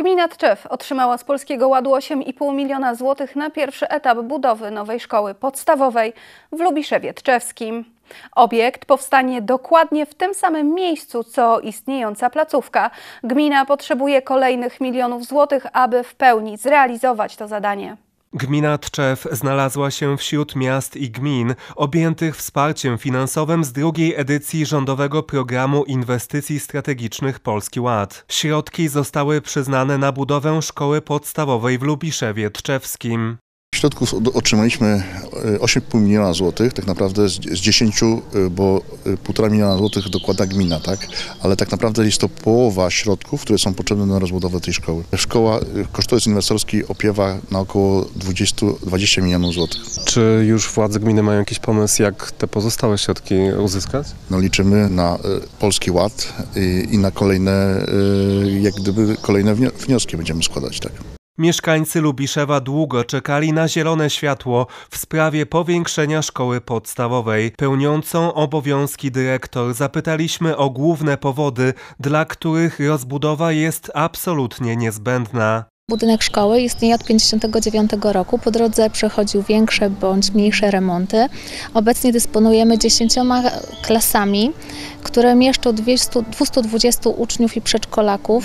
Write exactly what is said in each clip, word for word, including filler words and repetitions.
Gmina Tczew otrzymała z Polskiego Ładu osiem i pół miliona złotych na pierwszy etap budowy nowej szkoły podstawowej w Lubiszewie Tczewskim. Obiekt powstanie dokładnie w tym samym miejscu, co istniejąca placówka. Gmina potrzebuje kolejnych milionów złotych, aby w pełni zrealizować to zadanie. Gmina Tczew znalazła się wśród miast i gmin objętych wsparciem finansowym z drugiej edycji rządowego programu inwestycji strategicznych Polski Ład. Środki zostały przyznane na budowę szkoły podstawowej w Lubiszewie Tczewskim. Środków otrzymaliśmy osiem i pół miliona złotych, tak naprawdę z dziesięciu, bo półtora miliona złotych dokłada gmina, tak? Ale tak naprawdę jest to połowa środków, które są potrzebne na rozbudowę tej szkoły. Szkoła, kosztowiec inwestorski opiewa na około dwudziestu, dwudziestu milionów złotych. Czy już władze gminy mają jakiś pomysł, jak te pozostałe środki uzyskać? No, liczymy na Polski Ład i na kolejne, jak gdyby kolejne wnioski będziemy składać, tak? Mieszkańcy Lubiszewa długo czekali na zielone światło w sprawie powiększenia szkoły podstawowej. Pełniącą obowiązki dyrektor zapytaliśmy o główne powody, dla których rozbudowa jest absolutnie niezbędna. Budynek szkoły istnieje od tysiąc dziewięćset pięćdziesiątego dziewiątego roku. Po drodze przechodził większe bądź mniejsze remonty. Obecnie dysponujemy dziesięcioma klasami, które mieszczą dwieście, dwieście dwadzieścia uczniów i przedszkolaków.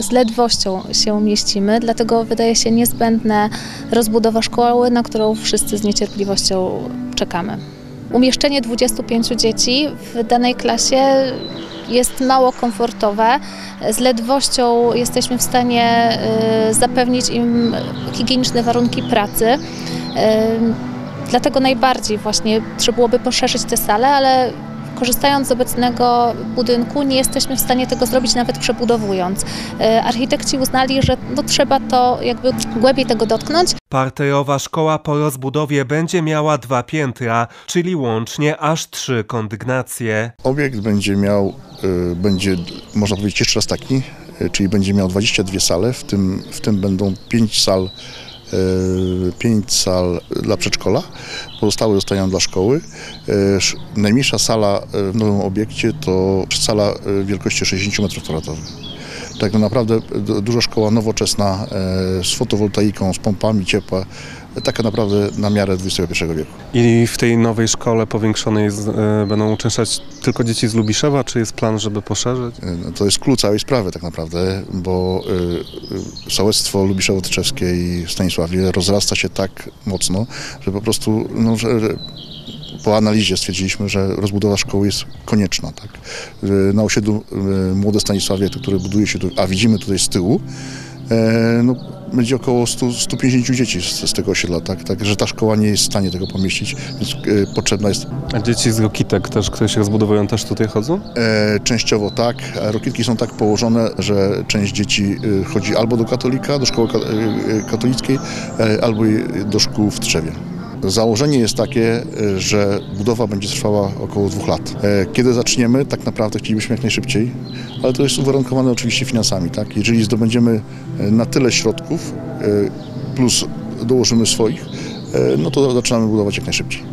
Z ledwością się mieścimy, dlatego wydaje się niezbędna rozbudowa szkoły, na którą wszyscy z niecierpliwością czekamy. Umieszczenie dwudziestu pięciu dzieci w danej klasie jest mało komfortowe. Z ledwością jesteśmy w stanie zapewnić im higieniczne warunki pracy. Dlatego najbardziej właśnie trzeba byłoby poszerzyć te sale, ale korzystając z obecnego budynku nie jesteśmy w stanie tego zrobić, nawet przebudowując. Architekci uznali, że no, trzeba to jakby głębiej tego dotknąć. Parterowa szkoła po rozbudowie będzie miała dwa piętra, czyli łącznie aż trzy kondygnacje. Obiekt będzie miał, będzie, można powiedzieć, jeszcze raz taki, czyli będzie miał dwadzieścia dwie sale, w tym, w tym będą pięć sal, pięć sal dla przedszkola, pozostałe zostają dla szkoły. Najmniejsza sala w nowym obiekcie to sala wielkości sześćdziesiąt metrów kwadratowych. Tak naprawdę duża szkoła nowoczesna z fotowoltaiką, z pompami ciepła, taka naprawdę na miarę dwudziestego pierwszego wieku. I w tej nowej szkole powiększonej będą uczęszczać tylko dzieci z Lubiszewa, czy jest plan, żeby poszerzyć? To jest klucz całej sprawy tak naprawdę, bo sołectwo Lubiszewo-Tczewskie i Stanisławie rozrasta się tak mocno, że po prostu no, że, po analizie stwierdziliśmy, że rozbudowa szkoły jest konieczna. Tak? Na osiedlu Młode Stanisławie, który buduje się, a widzimy tutaj z tyłu, no, będzie około stu, stu pięćdziesięciu dzieci z, z tego osiedla, tak? Także ta szkoła nie jest w stanie tego pomieścić, więc e, potrzebna jest... A dzieci z Rokitek też, które się rozbudowują, też tutaj chodzą? E, częściowo tak. Rokitki są tak położone, że część dzieci e, chodzi albo do katolika, do szkoły katolickiej, e, albo do szkół w Trzewie. Założenie jest takie, że budowa będzie trwała około dwóch lat. Kiedy zaczniemy, tak naprawdę chcielibyśmy jak najszybciej, ale to jest uwarunkowane oczywiście finansami, tak? Jeżeli zdobędziemy na tyle środków, plus dołożymy swoich, no to zaczynamy budować jak najszybciej.